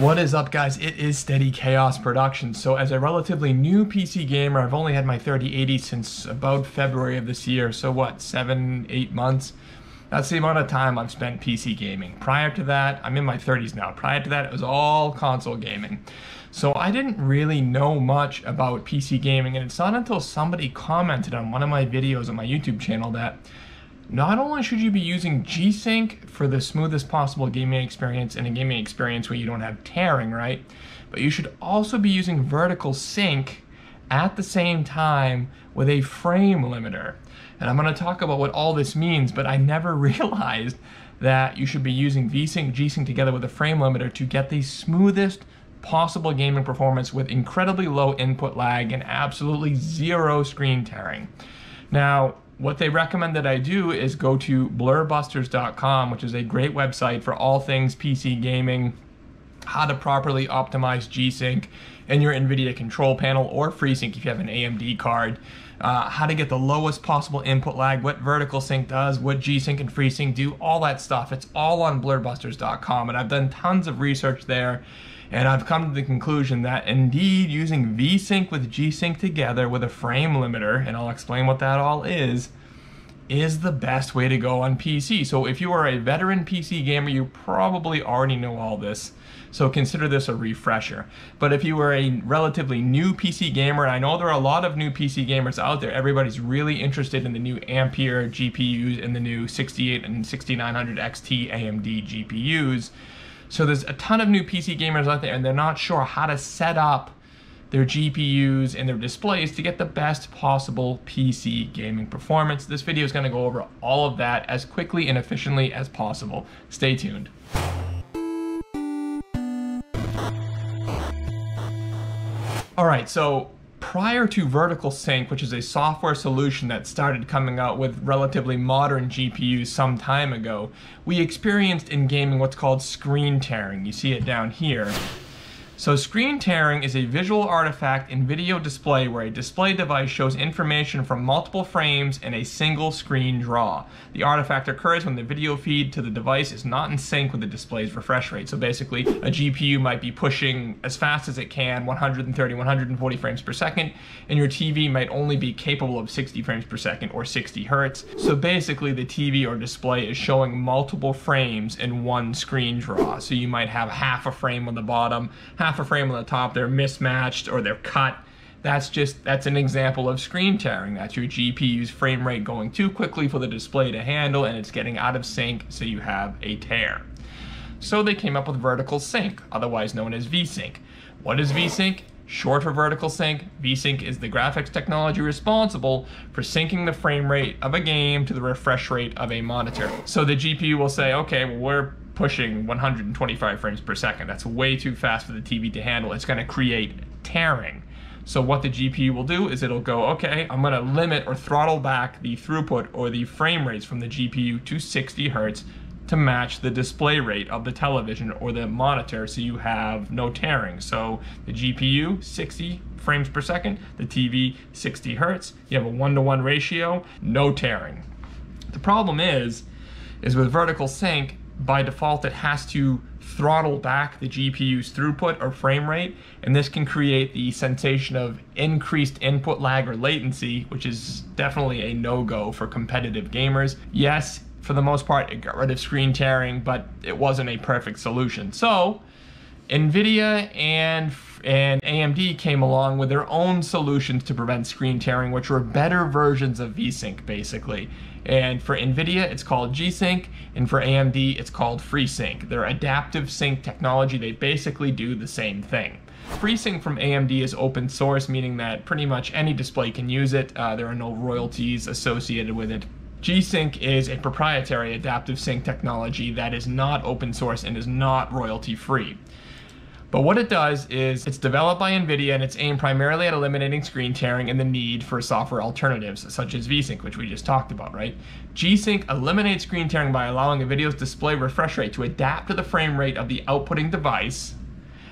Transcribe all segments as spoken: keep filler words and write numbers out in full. What is up, guys? It is Steady Chaos Productions. So as a relatively new P C gamer, I've only had my thirty eighty since about February of this year. So what, seven, eight months? That's the amount of time I've spent P C gaming. Prior to that, I'm in my thirties now. Prior to that, it was all console gaming. So I didn't really know much about P C gaming, and it's not until somebody commented on one of my videos on my YouTube channel that not only should you be using G-Sync for the smoothest possible gaming experience and a gaming experience where you don't have tearing, right? But you should also be using vertical sync at the same time with a frame limiter. And I'm gonna talk about what all this means, but I never realized that you should be using VSync, G-Sync together with a frame limiter to get the smoothest possible gaming performance with incredibly low input lag and absolutely zero screen tearing. Now, what they recommend that I do is go to blur busters dot com, which is a great website for all things P C gaming, how to properly optimize G-Sync in your NVIDIA control panel or FreeSync if you have an A M D card, uh, how to get the lowest possible input lag, what vertical sync does, what G-Sync and FreeSync do, all that stuff. It's all on blur busters dot com, and I've done tons of research there, and I've come to the conclusion that indeed using VSync with G-Sync together with a frame limiter, and I'll explain what that all is, is the best way to go on P C. So if you are a veteran P C gamer, you probably already know all this, so consider this a refresher. But if you are a relatively new P C gamer, and I know there are a lot of new P C gamers out there, everybody's really interested in the new Ampere G P Us and the new sixty-eight and sixty-nine hundred X T A M D G P Us. So there's a ton of new P C gamers out there, and they're not sure how to set up their G P Us and their displays to get the best possible P C gaming performance. This video is going to go over all of that as quickly and efficiently as possible. Stay tuned. All right, so prior to vertical sync, which is a software solution that started coming out with relatively modern G P Us some time ago, we experienced in gaming what's called screen tearing. You see it down here. So screen tearing is a visual artifact in video display where a display device shows information from multiple frames in a single screen draw. The artifact occurs when the video feed to the device is not in sync with the display's refresh rate. So basically, a G P U might be pushing as fast as it can, one hundred thirty, one hundred forty frames per second, and your T V might only be capable of sixty frames per second or sixty hertz. So basically, the T V or display is showing multiple frames in one screen draw. So you might have half a frame on the bottom, half Half a frame on the top, they're mismatched or they're cut. That's just, that's an example of screen tearing. That's your G P U's frame rate going too quickly for the display to handle, and it's getting out of sync, so you have a tear. So they came up with vertical sync, otherwise known as VSync. What is VSync? Short for vertical sync. VSync is the graphics technology responsible for syncing the frame rate of a game to the refresh rate of a monitor. So the G P U will say, okay, well, we're pushing one hundred twenty-five frames per second. That's way too fast for the T V to handle. It's going to create tearing. So what the G P U will do is it'll go, okay, I'm going to limit or throttle back the throughput or the frame rates from the G P U to sixty hertz to match the display rate of the television or the monitor, so you have no tearing. So the G P U, sixty frames per second, the T V, sixty hertz. You have a one-to-one ratio, no tearing. The problem is, is with vertical sync, by default, it has to throttle back the G P U's throughput or frame rate, and this can create the sensation of increased input lag or latency, which is definitely a no-go for competitive gamers. Yes, for the most part, it got rid of screen tearing, but it wasn't a perfect solution. So NVIDIA and, and A M D came along with their own solutions to prevent screen tearing, which were better versions of VSync, basically. And for NVIDIA, it's called G-Sync, and for A M D, it's called FreeSync. They're adaptive sync technology. They basically do the same thing. FreeSync from A M D is open source, meaning that pretty much any display can use it. Uh, there are no royalties associated with it. G-Sync is a proprietary adaptive sync technology that is not open source and is not royalty-free. But what it does is it's developed by NVIDIA, and it's aimed primarily at eliminating screen tearing and the need for software alternatives such as VSync, which we just talked about, right? G-Sync eliminates screen tearing by allowing a video's display refresh rate to adapt to the frame rate of the outputting device,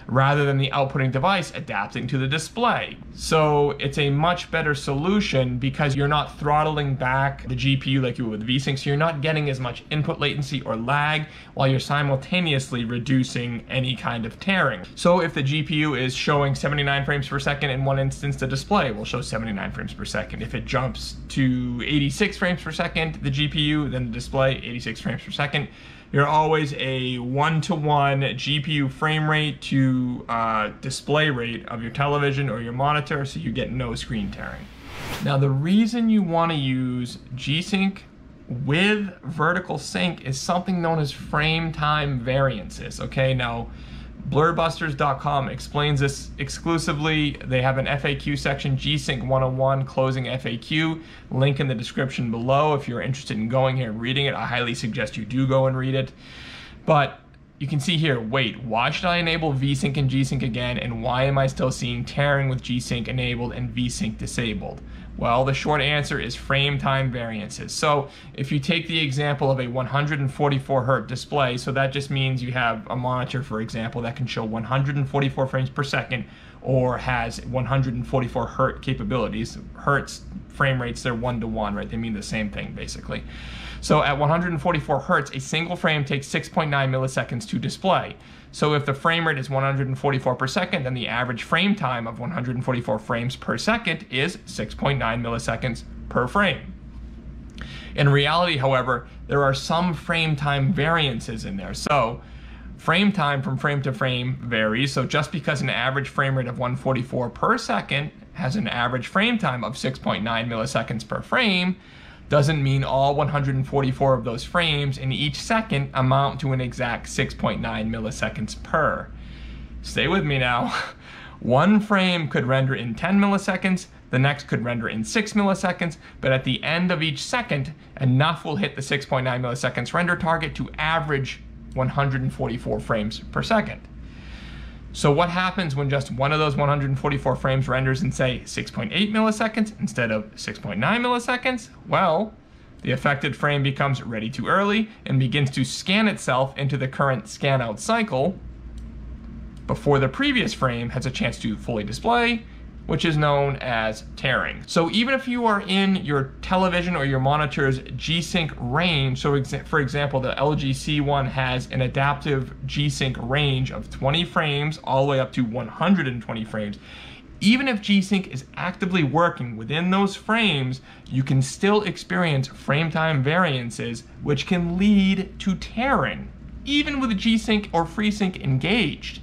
rather than the outputting device adapting to the display. So it's a much better solution because you're not throttling back the G P U like you would with VSync, so you're not getting as much input latency or lag while you're simultaneously reducing any kind of tearing. So if the G P U is showing seventy-nine frames per second in one instance, the display will show seventy-nine frames per second. If it jumps to eighty-six frames per second, the G P U, then the display, eighty-six frames per second. You're always a one-to-one G P U frame rate to uh, display rate of your television or your monitor, so you get no screen tearing. Now, the reason you want to use G-Sync with vertical sync is something known as frame time variances, okay? Now, blur busters dot com explains this exclusively. They have an F A Q section, G-Sync one oh one closing F A Q, link in the description below. If you're interested in going here and reading it, I highly suggest you do go and read it. But you can see here, wait, why should I enable VSync and G-Sync again? And why am I still seeing tearing with G-Sync enabled and VSync disabled? Well, the short answer is frame time variances. So if you take the example of a one hundred forty-four hertz display, so that just means you have a monitor, for example, that can show one hundred forty-four frames per second or has one hundred forty-four hertz capabilities. Hertz frame rates, they're one-to-one, right? They mean the same thing, basically. So at one hundred forty-four hertz, a single frame takes six point nine milliseconds to display. So if the frame rate is one hundred forty-four per second, then the average frame time of one hundred forty-four frames per second is six point nine milliseconds per frame. In reality, however, there are some frame time variances in there. So frame time from frame to frame varies. So just because an average frame rate of one hundred forty-four per second has an average frame time of six point nine milliseconds per frame, doesn't mean all one hundred forty-four of those frames in each second amount to an exact six point nine milliseconds per. Stay with me now. One frame could render in ten milliseconds, the next could render in six milliseconds, but at the end of each second, enough will hit the six point nine milliseconds render target to average one hundred forty-four frames per second. So what happens when just one of those one hundred forty-four frames renders in, say, six point eight milliseconds instead of six point nine milliseconds? Well, the affected frame becomes ready too early and begins to scan itself into the current scan-out cycle before the previous frame has a chance to fully display, which is known as tearing. So even if you are in your television or your monitor's G-Sync range, so exa for example, the L G C one has an adaptive G-Sync range of twenty frames all the way up to one hundred twenty frames. Even if G-Sync is actively working within those frames, you can still experience frame time variances, which can lead to tearing, even with G-Sync or FreeSync engaged.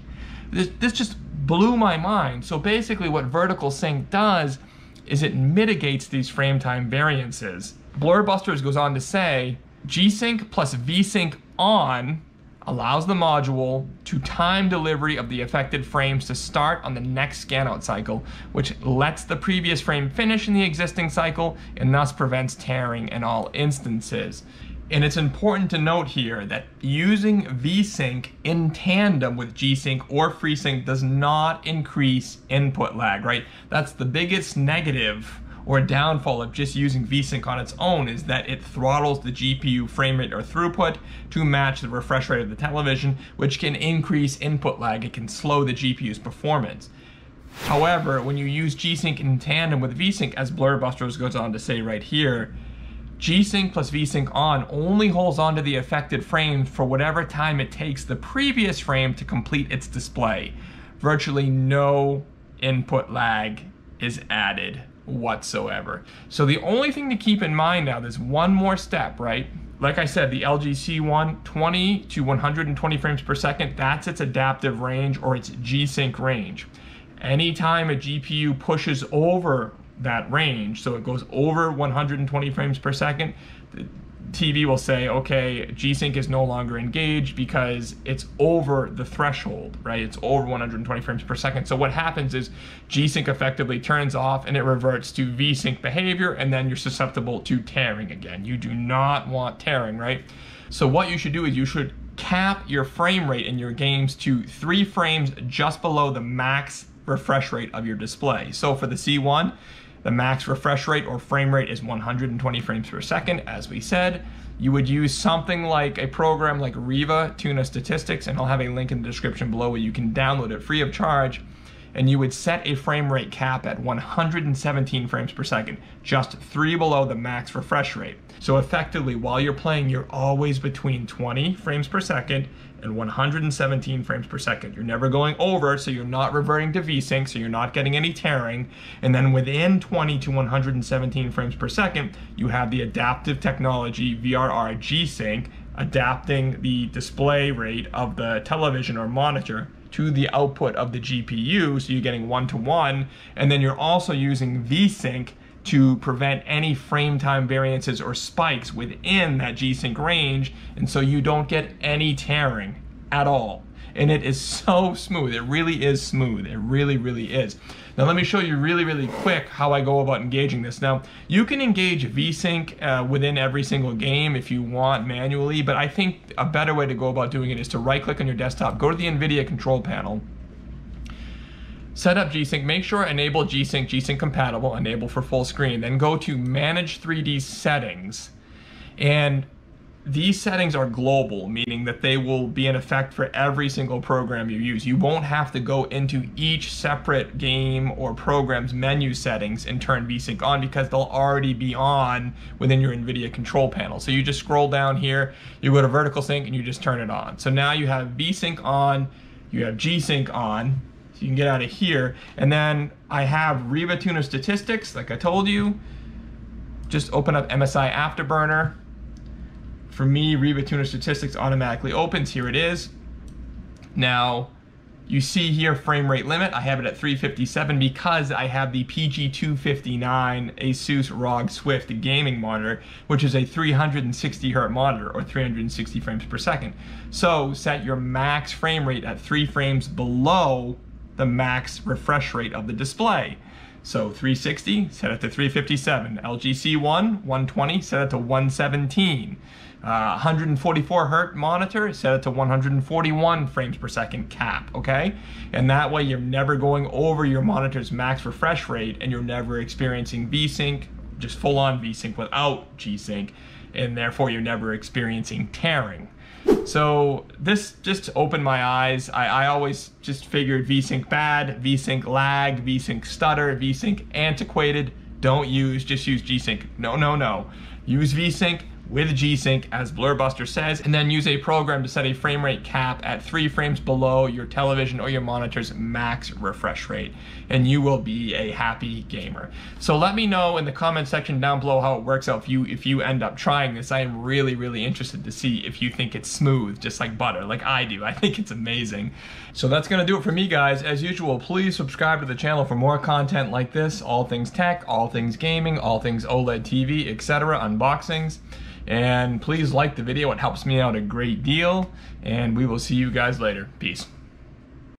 This, this just blew my mind. So basically what vertical sync does is it mitigates these frame time variances. Blurbusters goes on to say, G-Sync plus VSync on allows the module to time delivery of the affected frames to start on the next scan-out cycle, which lets the previous frame finish in the existing cycle and thus prevents tearing in all instances. And it's important to note here that using VSync in tandem with G-Sync or FreeSync does not increase input lag, right? That's the biggest negative or downfall of just using VSync on its own, is that it throttles the G P U frame rate or throughput to match the refresh rate of the television, which can increase input lag. It can slow the G P U's performance. However, when you use G-Sync in tandem with VSync, as Blurbusters goes on to say right here, G-Sync plus VSync on only holds onto the affected frame for whatever time it takes the previous frame to complete its display. Virtually no input lag is added whatsoever. So the only thing to keep in mind now, there's one more step, right? Like I said, the L G C one, twenty to one hundred twenty frames per second, that's its adaptive range or its G-Sync range. Anytime a G P U pushes over that range, so it goes over one hundred twenty frames per second, the T V will say, okay, G-Sync is no longer engaged because it's over the threshold, right? It's over one hundred twenty frames per second. So what happens is G-Sync effectively turns off and it reverts to VSync behavior, and then you're susceptible to tearing again. You do not want tearing, right? So what you should do is you should cap your frame rate in your games to three frames just below the max refresh rate of your display. So for the C one, The max refresh rate or frame rate is one hundred twenty frames per second, as we said. You would use something like a program like RivaTuner Statistics, and I'll have a link in the description below where you can download it free of charge, and you would set a frame rate cap at one hundred seventeen frames per second, just three below the max refresh rate. So effectively, while you're playing, you're always between twenty frames per second and one hundred seventeen frames per second. You're never going over, so you're not reverting to VSync, so you're not getting any tearing. And then within twenty to one hundred seventeen frames per second, you have the adaptive technology V R R G-Sync adapting the display rate of the television or monitor to the output of the G P U, so you're getting one-to-one, and then you're also using VSync to prevent any frame time variances or spikes within that G-Sync range, and so you don't get any tearing at all. And it is so smooth, it really is smooth, it really, really is. Now let me show you really, really quick how I go about engaging this. Now, you can engage VSync uh, within every single game if you want manually, but I think a better way to go about doing it is to right-click on your desktop, go to the NVIDIA control panel, set up G-Sync, make sure enable G-Sync, G-Sync compatible, enable for full screen, then go to Manage three D Settings, and these settings are global, meaning that they will be in effect for every single program you use. You won't have to go into each separate game or program's menu settings and turn VSync on, because they'll already be on within your NVIDIA control panel. So you just scroll down here, you go to vertical sync, and you just turn it on. So now you have VSync on, you have G-Sync on, so you can get out of here. And then I have RivaTuner Statistics, like I told you. Just open up M S I Afterburner. For me, RivaTuner Statistics automatically opens. Here it is. Now, you see here frame rate limit. I have it at three fifty-seven because I have the P G two fifty-nine ASUS ROG Swift gaming monitor, which is a three hundred sixty hertz monitor, or three hundred sixty frames per second. So set your max frame rate at three frames below the max refresh rate of the display. So three sixty, set it to three fifty-seven. L G C one, one twenty, set it to one seventeen. Uh, one forty-four hertz monitor, set it to one hundred forty-one frames per second cap, okay? And that way you're never going over your monitor's max refresh rate, and you're never experiencing VSync, just full-on VSync without G-Sync, and therefore you're never experiencing tearing. So this just opened my eyes. I, I always just figured VSync bad, VSync lag, VSync stutter, VSync antiquated. Don't use, just use G-Sync. No, no, no. Use VSync with G-Sync, as Blurbuster says, and then use a program to set a frame rate cap at three frames below your television or your monitor's max refresh rate, and you will be a happy gamer. So let me know in the comment section down below how it works out if you, if you end up trying this. I am really, really interested to see if you think it's smooth, just like butter, like I do. I think it's amazing. So that's gonna do it for me, guys. As usual, please subscribe to the channel for more content like this, all things tech, all things gaming, all things OLED T V, et cetera, unboxings. And please like the video, it helps me out a great deal, and we will see you guys later. Peace.